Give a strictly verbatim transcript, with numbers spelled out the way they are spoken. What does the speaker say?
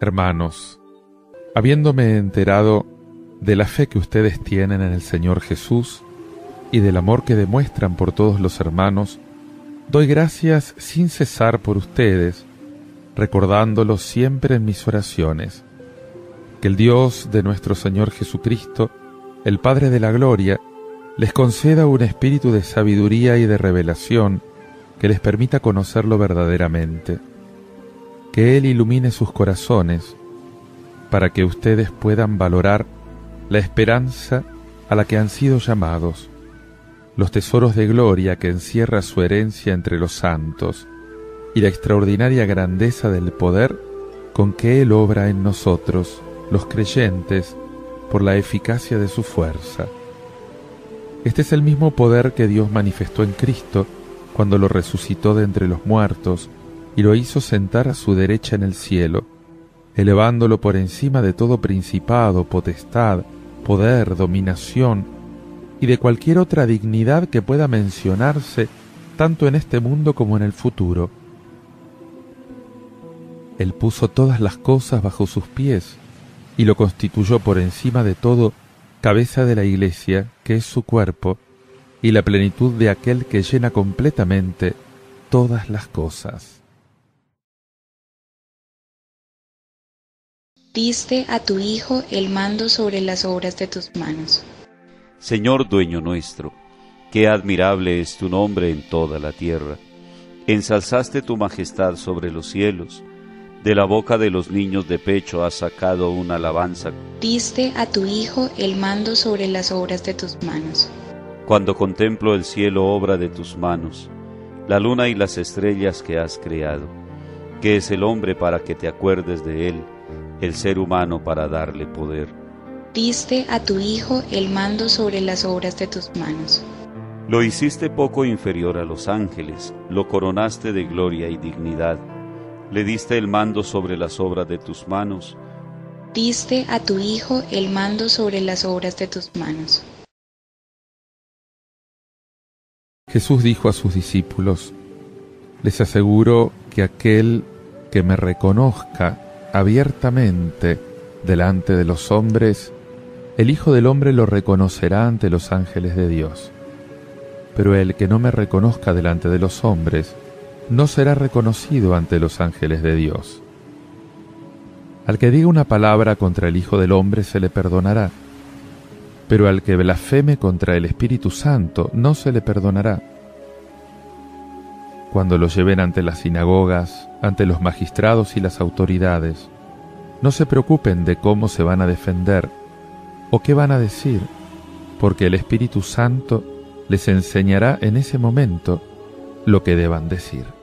Hermanos, habiéndome enterado de la fe que ustedes tienen en el Señor Jesús y del amor que demuestran por todos los hermanos, doy gracias sin cesar por ustedes, recordándolos siempre en mis oraciones. Que el Dios de nuestro Señor Jesucristo, el Padre de la Gloria, les conceda un espíritu de sabiduría y de revelación que les permita conocerlo verdaderamente. Que Él ilumine sus corazones para que ustedes puedan valorar la esperanza a la que han sido llamados, los tesoros de gloria que encierra su herencia entre los santos y la extraordinaria grandeza del poder con que Él obra en nosotros, los creyentes, por la eficacia de su fuerza. Este es el mismo poder que Dios manifestó en Cristo cuando lo resucitó de entre los muertos y lo hizo sentar a su derecha en el cielo, elevándolo por encima de todo principado, potestad, poder, dominación y de cualquier otra dignidad que pueda mencionarse tanto en este mundo como en el futuro. Él puso todas las cosas bajo sus pies y lo constituyó por encima de todo cabeza de la Iglesia, que es su cuerpo, y la plenitud de aquel que llena completamente todas las cosas. Diste a tu Hijo el mando sobre las obras de tus manos. Señor dueño nuestro, qué admirable es tu nombre en toda la tierra. Ensalzaste tu majestad sobre los cielos. De la boca de los niños de pecho has sacado una alabanza. Diste a tu Hijo el mando sobre las obras de tus manos. Cuando contemplo el cielo, obra de tus manos, la luna y las estrellas que has creado, ¿qué es el hombre para que te acuerdes de él, el ser humano para darle poder? Diste a tu Hijo el mando sobre las obras de tus manos. Lo hiciste poco inferior a los ángeles, lo coronaste de gloria y dignidad. Le diste el mando sobre las obras de tus manos. Diste a tu Hijo el mando sobre las obras de tus manos. Jesús dijo a sus discípulos: les aseguro que aquel que me reconozca abiertamente delante de los hombres, el Hijo del Hombre lo reconocerá ante los ángeles de Dios. Pero el que no me reconozca delante de los hombres, no será reconocido ante los ángeles de Dios. Al que diga una palabra contra el Hijo del Hombre se le perdonará, pero al que blasfeme contra el Espíritu Santo no se le perdonará. Cuando lo lleven ante las sinagogas, ante los magistrados y las autoridades, no se preocupen de cómo se van a defender o qué van a decir, porque el Espíritu Santo les enseñará en ese momento lo que deban decir.